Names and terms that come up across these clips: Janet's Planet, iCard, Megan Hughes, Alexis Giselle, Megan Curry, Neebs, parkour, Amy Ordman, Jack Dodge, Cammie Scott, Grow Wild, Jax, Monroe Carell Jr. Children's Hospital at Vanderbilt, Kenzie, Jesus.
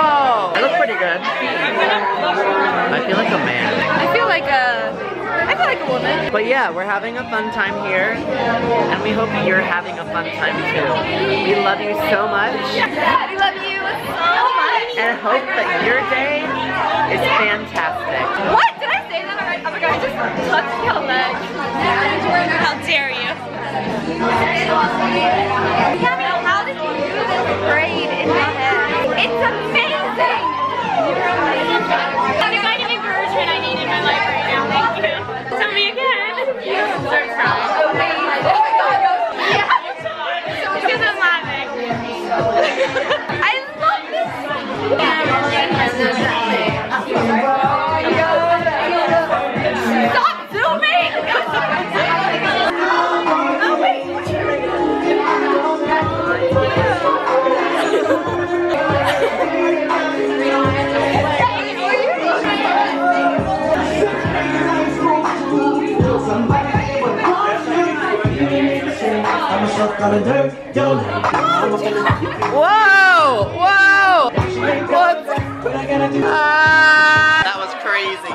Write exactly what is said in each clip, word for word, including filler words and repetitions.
Oh, I look pretty good. I feel like a man. I feel like a... I feel like a woman. But yeah, we're having a fun time here, and we hope you're having a fun time too. We love you so much. We love you so much. And hope that your day is fantastic. What? Did I say that already? Oh my god, I just touched your leg. How dare you? Cammie, how did you do this braid in my head? It's amazing! I'm finding encouragement I need in my life right now. Thank you. Tell me again. I'm so proud. Oh my god. Yeah. Because I'm laughing. I love this one. Stop zooming! Oh my Whoa! Whoa! What? Ah, that was crazy.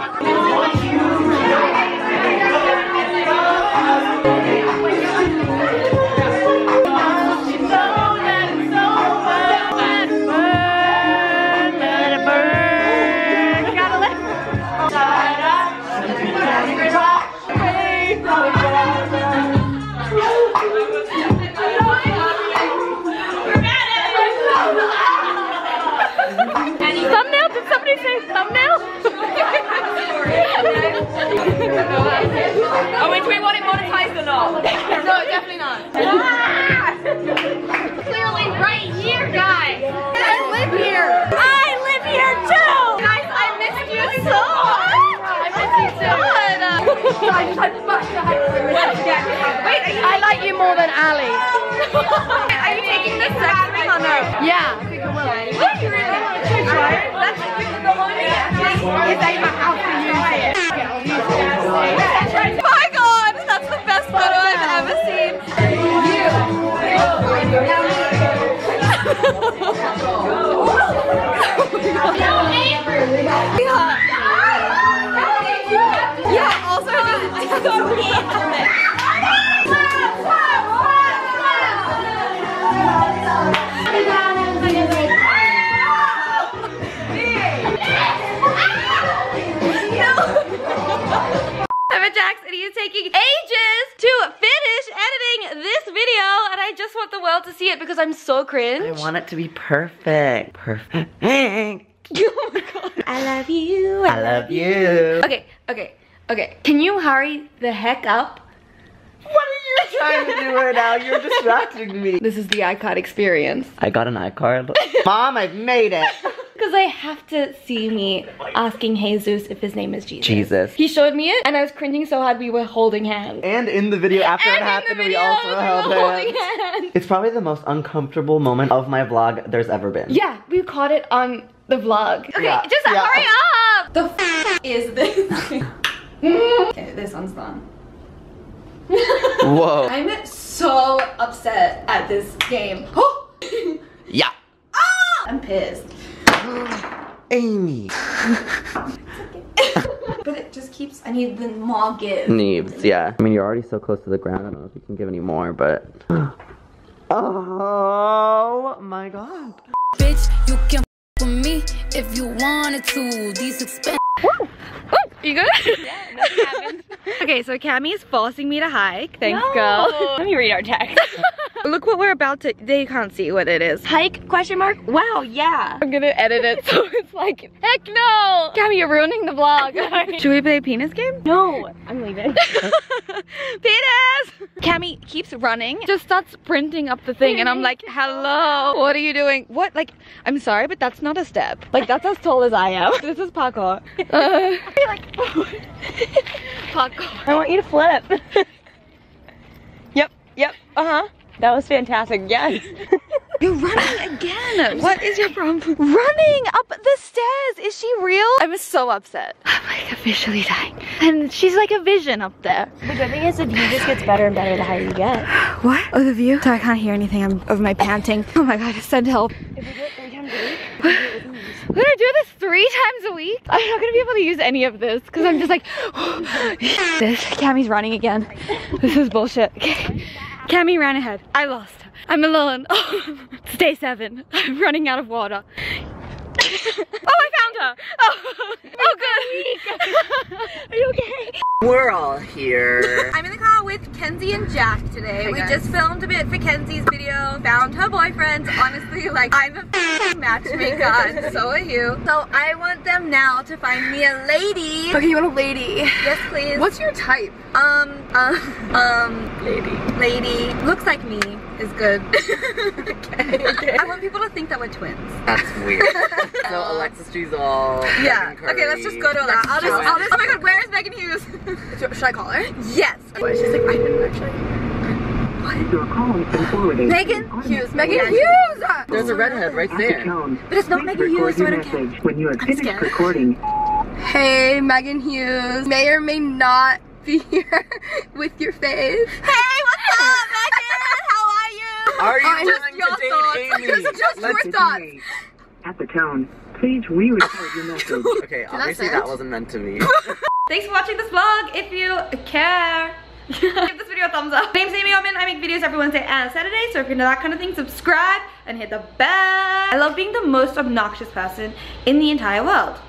Thumbnail? Oh, wait, do we want it monetized or not? No, definitely not. Clearly right here, guys. I live here. I live here too. Guys, I missed you so much. I missed you so much. Wait, I like you more than Ali. Are you taking this next thing or no? Yeah, I think I will. Will you really? That's the my god, that's the best photo I've ever seen. Yeah. Yeah, also it's so intimate. Jax, and he's taking ages to finish editing this video, and I just want the world to see it because I'm so cringe. I want it to be perfect. Perfect. Oh my god. I love you. I love you. Okay, okay, okay. Can you hurry the heck up? What are you trying to do right now? You're distracting me. This is the iCard experience. I got an iCard. Mom, I've made it. Because I have to see me asking Jesus if his name is Jesus. Jesus. He showed me it, and I was cringing so hard we were holding hands. And in the video after and it happened, we also we held hands. hands. It's probably the most uncomfortable moment of my vlog there's ever been. Yeah, we caught it on the vlog. Okay, yeah. just yeah. hurry up! The f is this? Okay, this one's done. Whoa. I'm so upset at this game. Yeah. Ah! I'm pissed. Amy. But it just keeps, I need the more give. Neebs, yeah. I mean, you're already so close to the ground. I don't know if you can give any more, but. Oh my god. Bitch, you can f with me if you wanted to. These expensive. You good? Yeah, nothing happened. Okay, so Cammie is forcing me to hike. Thanks, no. girl. Let me read our text. Look what we're about to, they can't see what it is. Hike, question mark? Wow, yeah. I'm gonna edit it so it's like, heck no! Cammie, you're ruining the vlog. Should we play penis game? No, I'm leaving. Penis! Cammie keeps running, just starts sprinting up the thing, and I'm like, hello, what are you doing? What, like, I'm sorry, but that's not a step. Like, that's as tall as I am. This is parkour. Uh, like, parkour. I want you to flip. Yep, yep, uh-huh. That was fantastic, yes. You're running again. What is your problem? Running up the stairs. Is she real? I'm so upset. I'm like officially dying. And she's like a vision up there. The good thing is the view just gets better and better the higher you get. What? Oh, the view? Sorry, I can't hear anything I'm, of my panting. Oh my god, send help. If we do it three times a week, we do it with we're gonna do this three times a week. I'm not gonna be able to use any of this because I'm just like, oh, this. Cammie's running again. This is bullshit. Okay. Cammie ran ahead. I lost. I'm alone. Oh, it's day seven. I'm running out of water. Oh, I found her. Oh, oh good. Are you okay? We're all here. I'm in the car with Kenzie and Jack today. Hi, we guys. Just filmed a bit for Kenzie's video. Found her boyfriend. Honestly, like, I'm a f***ing matchmaker and so are you. So I want them now to find me a lady. Okay, you want a lady? Yes, please. What's your type? Um, um, um. Lady. Lady. Looks like me is good. Okay, okay. I want people to think that we're twins. That's weird. So Alexis Giselle. Yeah. Megan Curry. Okay, let's just go to that. I'll just, I'll just, oh my god, where is Megan Hughes? Should I call her? Yes. Wait, she's like, I didn't actually. What? Your call has been forwarded. Megan Hughes. Megan Hughes! There's a redhead right there. But it's not Please Megan Hughes, so I don't care. When you have I'm finished scared. recording. Hey, Megan Hughes. May or may not be here with your face. Hey, what's up, Megan? How are you? Are you oh, just your thoughts? Amy? Just, just your thoughts. At the tone, please re-record your message. Okay, obviously that wasn't meant to be. Thanks for watching this vlog, if you care. Give this video a thumbs up. My name's Amy Ordman. I make videos every Wednesday and Saturday, so if you're into that kind of thing, subscribe and hit the bell. I love being the most obnoxious person in the entire world.